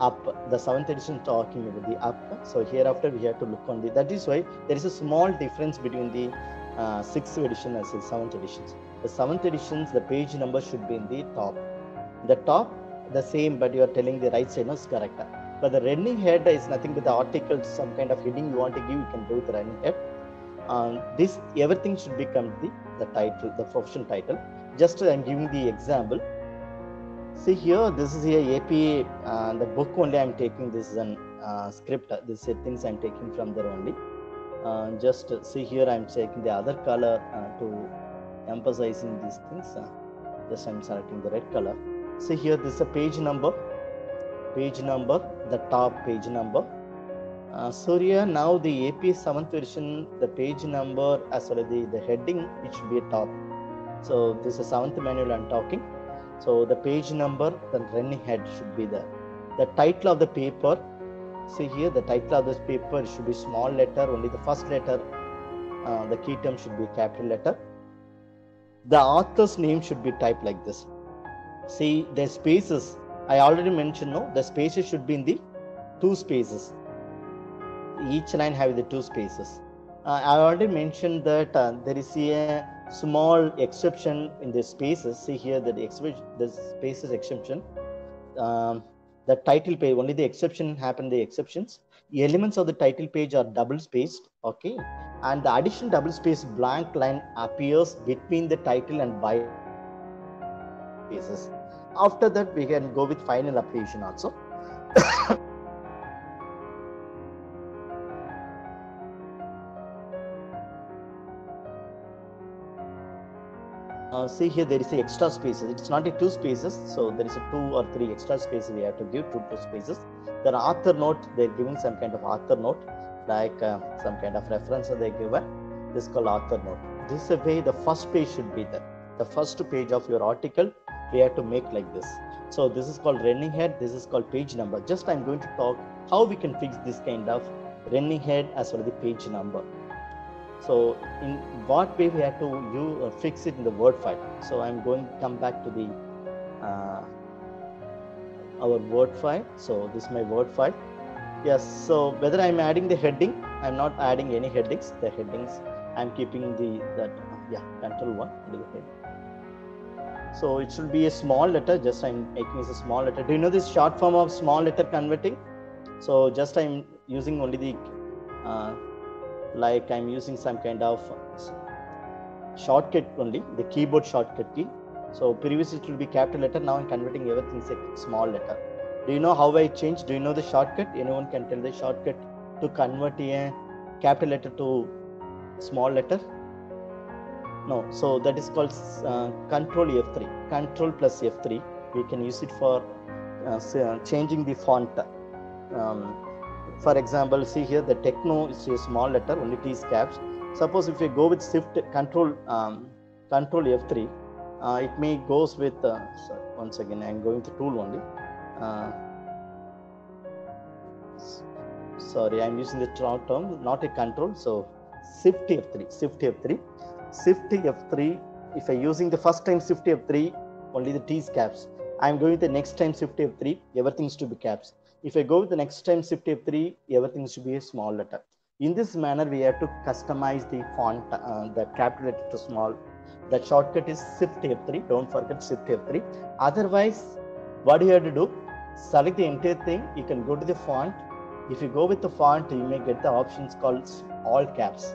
up. The 7th edition talking about the up. So hereafter we have to look on the, that is why there is a small difference between the 6th edition and the 7th editions. The 7th editions, the page number should be in the top. The top, the same, but you are telling the right side, no, is correct. But the running head is nothing but the article, some kind of heading you want to give, you can do the running head. This, everything should become the title, the professional title. Just I am giving the example. See here, this is a APA, the book only I'm taking, this is an script, this is things I'm taking from there only. Just see here, I'm taking the other color to emphasizing these things. Just I'm selecting the red color. See here, this is a page number, the top page number. Surya, now the APA 7th version, the page number as well as the heading, it should be a top. So this is the 7th manual I'm talking. So the page number, the running head should be there. the title of the paper. See here, the title of this paper should be small letter, only the first letter, the key term should be capital letter. The author's name should be typed like this. See, the spaces, I already mentioned, no, the spaces should be in the two spaces. Each line have the two spaces. I already mentioned that there is a small exception in the spaces. See here that the spaces exception. The title page, only the exception happened, the exceptions. The elements of the title page are double spaced, okay? And the additional double spaced blank line appears between the title and by spaces. After that, we can go with final application also. See here, there is a extra spaces. It's not a two spaces, so there is a two or three extra spaces we have to give, two spaces. Then author note, they're giving some kind of author note, like some kind of reference they give. This is called author note. This is the way the first page should be there. The first page of your article, we have to make like this. So this is called running head. This is called page number. Just I'm going to talk how we can fix this kind of running head as well as the page number. So in what way we have to fix it in the Word file. So I'm going to come back to the our Word file. So this is my Word file. Yes. So whether I'm adding the heading, I'm not adding any headings. The headings I'm keeping control 1. So it should be a small letter. Just I'm making this a small letter. Do you know this short form of small letter converting? So just I'm using only the like I'm using some kind of shortcut only, the keyboard shortcut key. So previously it will be capital letter, now I'm converting everything to small letter. Do you know how I changed? Do you know the shortcut? Anyone can tell the shortcut to convert a capital letter to small letter? No, so that is called Control F3, Control plus F3. We can use it for changing the font. For example, see here the techno is a small letter, only T is caps. Suppose if you go with shift control F3, it may goes with sorry, once again I'm going to tool only. Sorry, I'm using the wrong term, not a control. So shift F3, shift F3, shift F3. If I'm using the first time shift F3, only the T is caps. I'm going the next time shift F3, everything's to be caps. If I go with the next time shift F3, everything should be a small letter. In this manner, we have to customize the font, the capital letter to small. The shortcut is shift F3. Don't forget shift F3. Otherwise, what you have to do? Select the entire thing. You can go to the font. If you go with the font, you may get the options called all caps.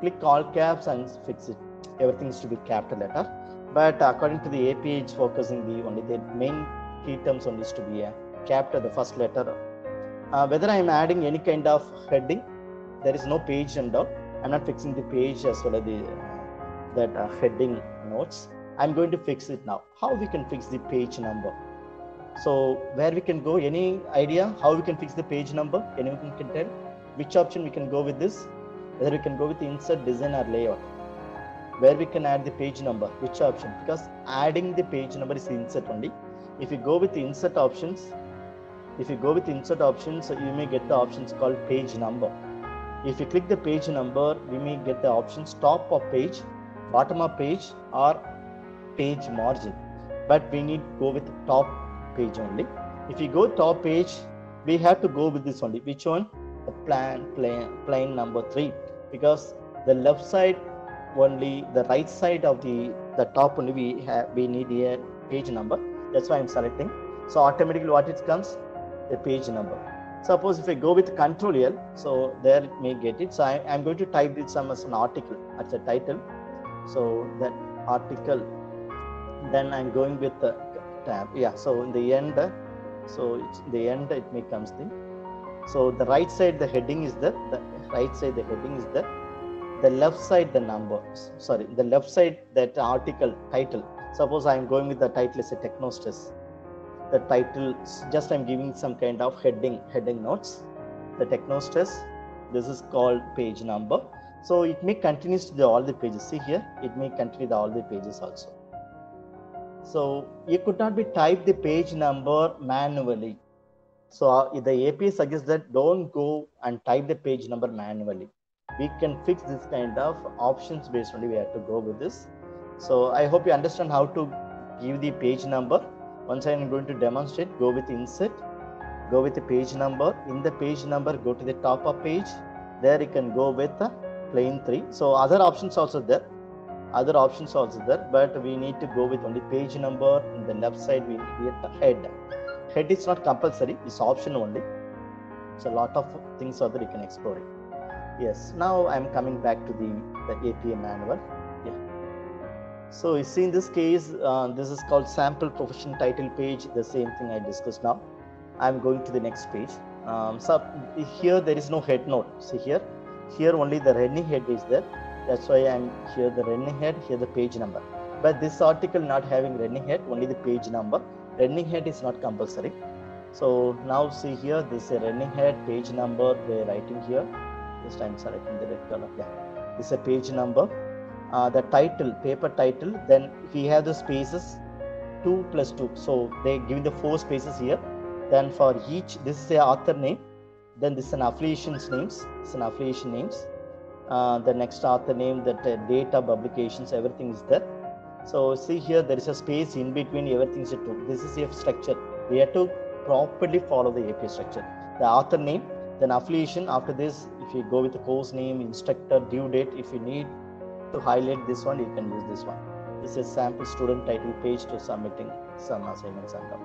Click all caps and fix it. Everything should be capital letter. But according to the APA, it's focusing only the main key terms only to be a capital, the first letter. Whether I am adding any kind of heading, there is no page and all. I'm not fixing the page as well as the heading notes. I'm going to fix it now. How we can fix the page number? So where we can go? Any idea how we can fix the page number? Anyone can tell? Which option we can go with this? Whether we can go with insert, design or layout? Where we can add the page number? Which option? Because adding the page number is insert only. If you go with insert options, you may get the options called page number. If you click the page number, we may get the options top of page, bottom of page or page margin. But we need to go with top page only. If you go top page, we have to go with this only. Which one? The plain number 3. Because the left side only, the right side of the top only we need a page number. That's why I'm selecting. So automatically what it comes? The page number. Suppose if I go with Control L, so there it may get it. So I'm going to type it as an article, as a title. So that article, then I'm going with the tab. Yeah, so in the end, it may comes thing. So the right side, the heading is there. The right side, the heading is there. The left side, the number. Sorry, the left side, that article, title. Suppose I'm going with the title as a techno stress. The title, just I'm giving some kind of heading notes. The techno stress, this is called page number. So it may continue to all the pages. See here, it may continue all the pages also. So you could not be typed the page number manually. So the APA suggests that don't go and type the page number manually. We can fix this kind of options based only. We have to go with this. So I hope you understand how to give the page number. Once I am going to demonstrate, go with insert, go with the page number. In the page number, go to the top of page. There you can go with plain 3. So other options also there. Other options also there, but we need to go with only page number. In the left side, we need the head. Head is not compulsory, it's optional only. So a lot of things are there, you can explore it. Yes, now I'm coming back to the APA manual. So you see in this case, this is called sample profession title page, the same thing I discussed now. I'm going to the next page. So here there is no head note. See here only the running head is there. That's why I'm here the running head, here the page number. But this article not having running head, only the page number. Running head is not compulsory. So now see here, this is a running head, page number, we're writing here. This time selecting the red color. Yeah, this is a page number. The title, paper title, then we have the spaces 2 plus 2, so they give the 4 spaces here. Then for each, this is the author name, then this is an affiliations names, it's an affiliation names, the next author name, the date of publications, everything is there. So see here there is a space in between, everything is a 2. This is a structure. We have to properly follow the APA structure. The author name, then affiliation. After this, if you go with the course name, instructor, due date, if you need to highlight this one, you can use this one. This is sample student title page to submitting some assignments and all.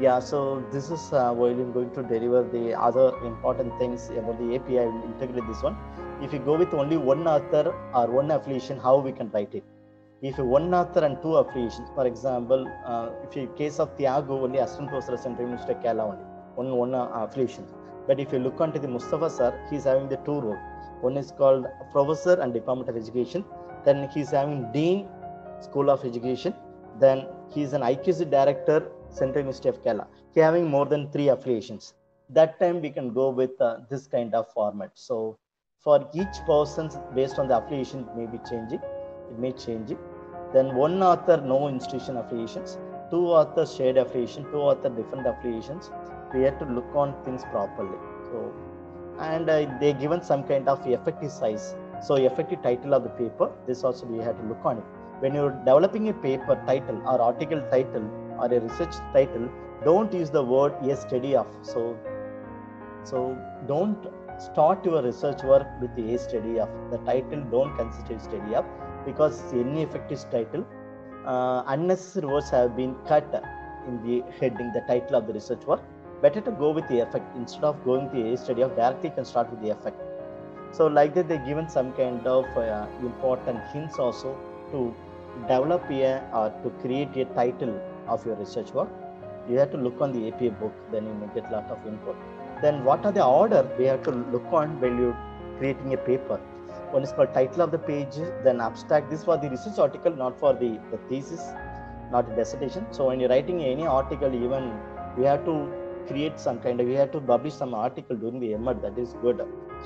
Yeah, so this is where I'm going to deliver the other important things about the APA. I will integrate this one. If you go with only one author or one affiliation, how we can write it? If you one author and 2 affiliations, for example, if you case of Thiyagu, only assistant professor Central Minister Kerala only, one affiliation. But if you look onto the Mustafa sir, he's having the 2 roles. One is called Professor and Department of Education. Then he's having Dean, School of Education. Then he's an IQC Director, Central Ministry of Kerala. He's having more than 3 affiliations. That time we can go with this kind of format. So for each person, based on the affiliation, it may be changing. It may change it. Then one author, no institution affiliations. 2 authors, shared affiliation. 2 authors, different affiliations. We have to look on things properly. So. And they given some kind of effective size, so effective title of the paper. This also we have to look on it. When you're developing a paper title or article title or a research title, don't use the word "a study of." So don't start your research work with "a study of." The title don't consider "study of" because any effective title, unnecessary words have been cut in the heading, the title of the research work. Better to go with the effect instead of going to a study of. Directly can start with the effect. So like that, they given some kind of important hints also to develop or to create a title of your research work. You have to look on the APA book, then you may get lot of input. Then what are the order we have to look on when you creating a paper? One is called title of the page, then abstract. This for the research article, not for the thesis, not the dissertation. So when you're writing any article, even we have to create some kind of, we have to publish some article during the MR, that is good.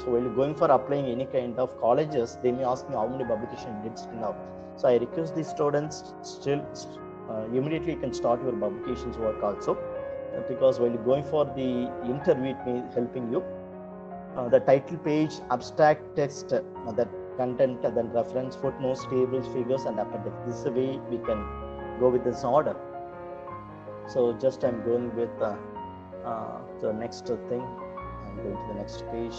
So when you're going for applying any kind of colleges, they may ask me how many publications you did till now. So I request the students still immediately you can start your publications work also, because when you're going for the interview, it may helping you. The title page, abstract text, that content, then reference, footnotes, tables, figures, and appendix. This is the way we can go with this order. So just I'm going with the next thing. I'm going to the next page.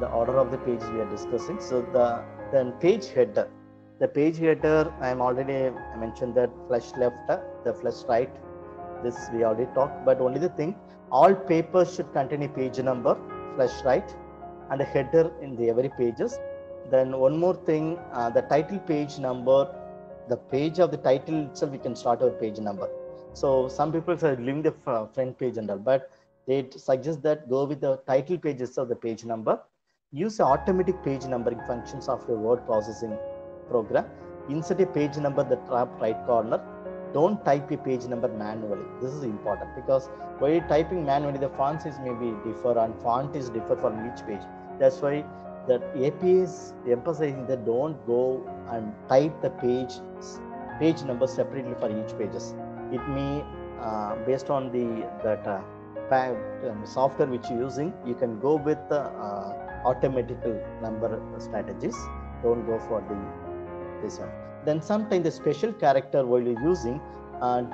The order of the page we are discussing. So then page header. The page header, I mentioned that flush left, the flush right. This we already talked. But only the thing, all papers should contain a page number, flush right, and a header in the every pages. Then one more thing, the title page number, the page of the title itself, we can start our page number. So some people are leaving the front page and all, but they suggest that go with the title pages of the page number. Use automatic page numbering functions of your word processing program. Insert a page number in the top right corner. Don't type a page number manually. This is important because while you're typing manually, the font size may be differ and font is differ from each page. That's why the APA is emphasizing that don't go and type the page number separately for each pages. It may based on the that software which you're using, you can go with automatical number strategies. Don't go for this one. Then sometimes the special character while you're using,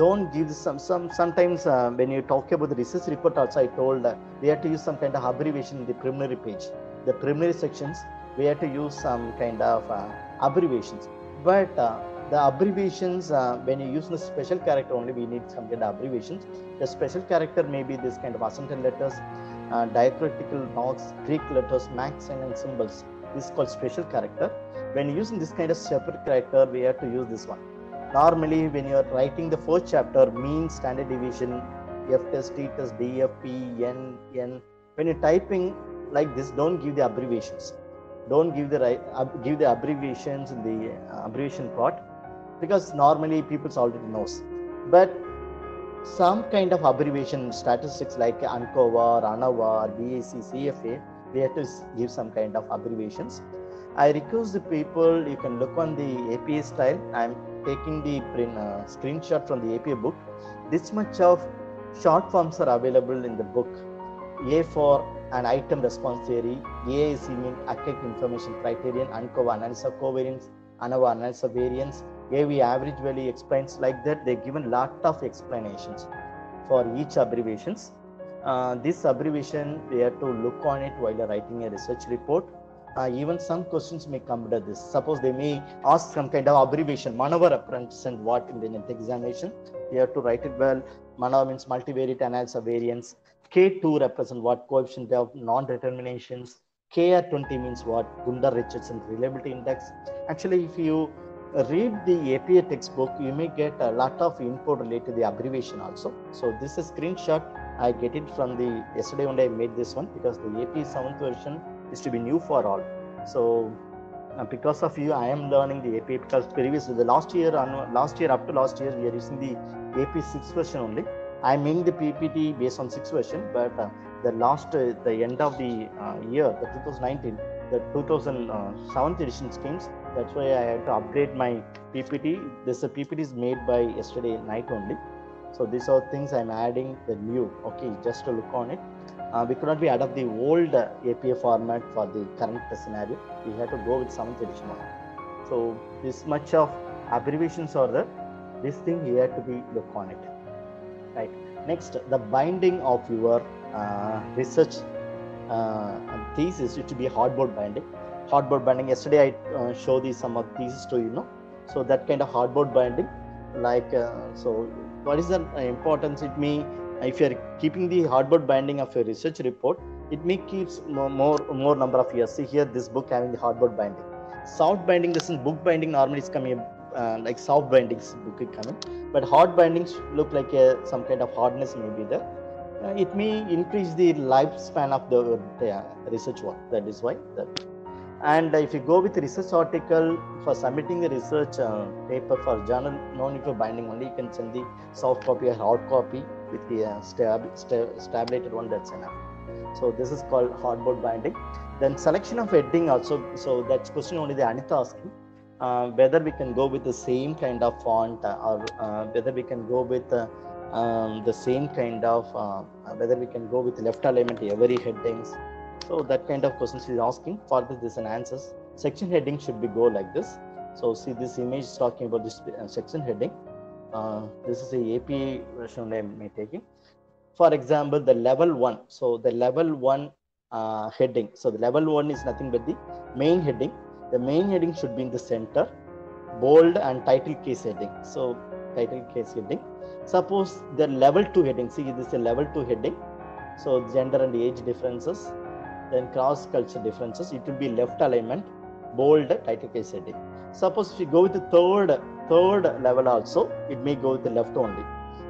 don't give sometimes when you talk about the research report also, I told we have to use some kind of abbreviation in the preliminary page. The preliminary sections, we have to use some kind of abbreviations. But the abbreviations, when you use the special character only, we need some kind of abbreviations. The special character may be this kind of accented letters, diacritical marks, Greek letters, maxims and symbols. This is called special character. When using this kind of separate character, we have to use this one. Normally, when you are writing the first chapter, mean, standard deviation, F test, T test, D, F, P, N, N. When you're typing like this, don't give the abbreviations. Don't give the abbreviations in the abbreviation plot, because normally people already knows. But some kind of abbreviation statistics like ANCOVA, ANOVA, BAC, CFA, we have to give some kind of abbreviations. I request the people, you can look on the APA style. I'm taking the print, screenshot from the APA book. This much of short forms are available in the book. A for an item response theory, AIC means academic information criterion, ANCOVA analysis of covariance, ANOVA analysis of variance, AV average value explains, like that. They've given lot of explanations for each abbreviations. This abbreviation, we have to look on it while writing a research report. Even some questions may come under this. Suppose they may ask some kind of abbreviation, MANOVA represents what in the next examination. We have to write it well. MANOVA means multivariate analysis of variance. K2 represents what, coefficient of non-determinations. KR20 means what, Gundar-Richardson reliability index. Actually, if you read the APA textbook, you may get a lot of input related to the abbreviation also. So this is a screenshot. I get it from the yesterday when I made this one, because the APA 7th version is to be new for all. So because of you, I am learning the APA, because previously the up to last year we are using the APA 6th version only. I made the PPT based on 6th version, but the end of the year, the 2019, the 2007th edition schemes. That's why I had to upgrade my PPT. This PPT is made by yesterday night only. So these are things I'm adding the new. Okay, just to look on it. We could not be out of the old APA format for the current scenario. We had to go with 7th edition one. So this much of abbreviations are there. This thing you have to be look on it. Right. Next, the binding of your research thesis is to be hardboard binding. Hardboard binding. Yesterday I showed you some of thesis to you know. So that kind of hardboard binding, like so. What is the importance? It may, if you are keeping the hardboard binding of your research report, it may keeps more number of years. See here, this book having the hardboard binding. Soft binding, this is book binding. Normally it's coming like soft bindings book is coming, but hard bindings look like some kind of hardness may be there. It may increase the lifespan of the research work. That is why that. And if you go with research article for submitting the research paper for journal, no need for binding only. You can send the soft copy or hard copy with the stabulated one, that's enough. So this is called hardboard binding. Then selection of heading also. So that's question only the Anita asking whether we can go with the same kind of font or whether we can go with the same kind of whether we can go with left alignment every headings. So that kind of questions is asking. For this and answers, section heading should be go like this. So see, this image is talking about this section heading. This is the APA version I'm taking. For example, the level 1. So the level 1 heading. So the level 1 is nothing but the main heading. The main heading should be in the center, bold, and title case heading. So title case heading. Suppose the level 2 heading. See, this is a level 2 heading. So gender and age differences. Then cross culture differences, it will be left alignment, bold, title case heading. Suppose if you go with the third level also, it may go with the left only.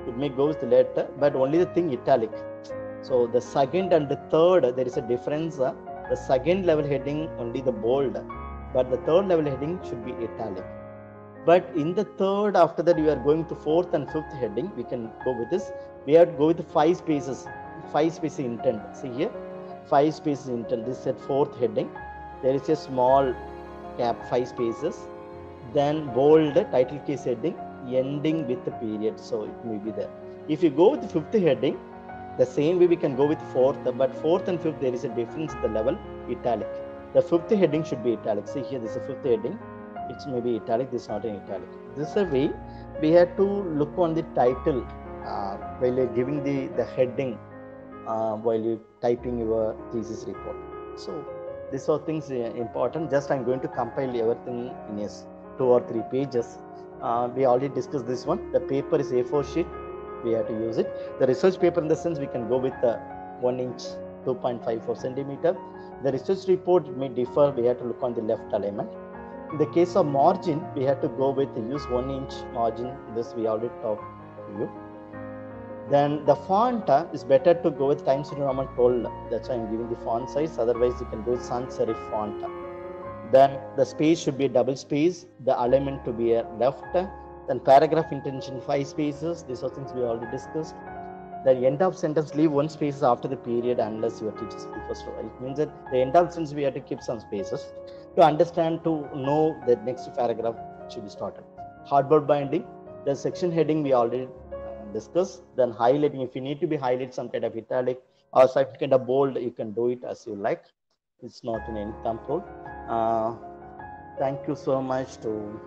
It may go with the letter, but only the thing italic. So the second and the third, there is a difference. The second level heading only the bold, but the third level heading should be italic. But in the third, after that you are going to fourth and fifth heading, we can go with this. We have to go with the 5 spaces intent. See here. 5 spaces intent. This is at 4th heading. There is a small cap, 5 spaces. Then bold title case heading ending with the period. So it may be there. If you go with the 5th heading, The same way we can go with fourth, but fourth and fifth there is a difference at the level italic. The fifth heading should be italic. See here, this is a fifth heading. It's maybe italic. This is not in italic. This is a way we have to look on the title while you're giving the heading while you typing your thesis report. So these are things important. Just I'm going to compile everything in yes, 2 or 3 pages. We already discussed this one. The paper is A4 sheet. We have to use it. The research paper in the sense we can go with 1 inch, 2.54 centimeter. The research report may differ. We have to look on the left alignment. In the case of margin, we have to go with use 1 inch margin. This we already talked to you. Then the font is better to go with Times New Roman 12. That's why I'm giving the font size. Otherwise, you can go with sans serif font. Then the space should be double space. The alignment to be left. Then paragraph intention 5 spaces. These are things we already discussed. The end of sentence, leave 1 space after the period unless your teacher prefers to. It means that the end of sentence we have to keep some spaces to understand, to know that next paragraph should be started. Hardboard binding. The section heading we already discuss. Then highlighting, if you need to be highlight some kind of italic or some kind of bold, you can do it as you like. It's not in any control. Thank you so much to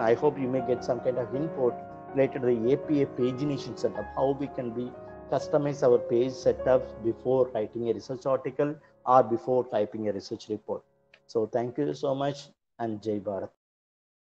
I hope you may get some kind of input related to the APA pagination setup, how we can be customize our page setups before writing a research article or before typing a research report. So thank you so much and Jai Bharat.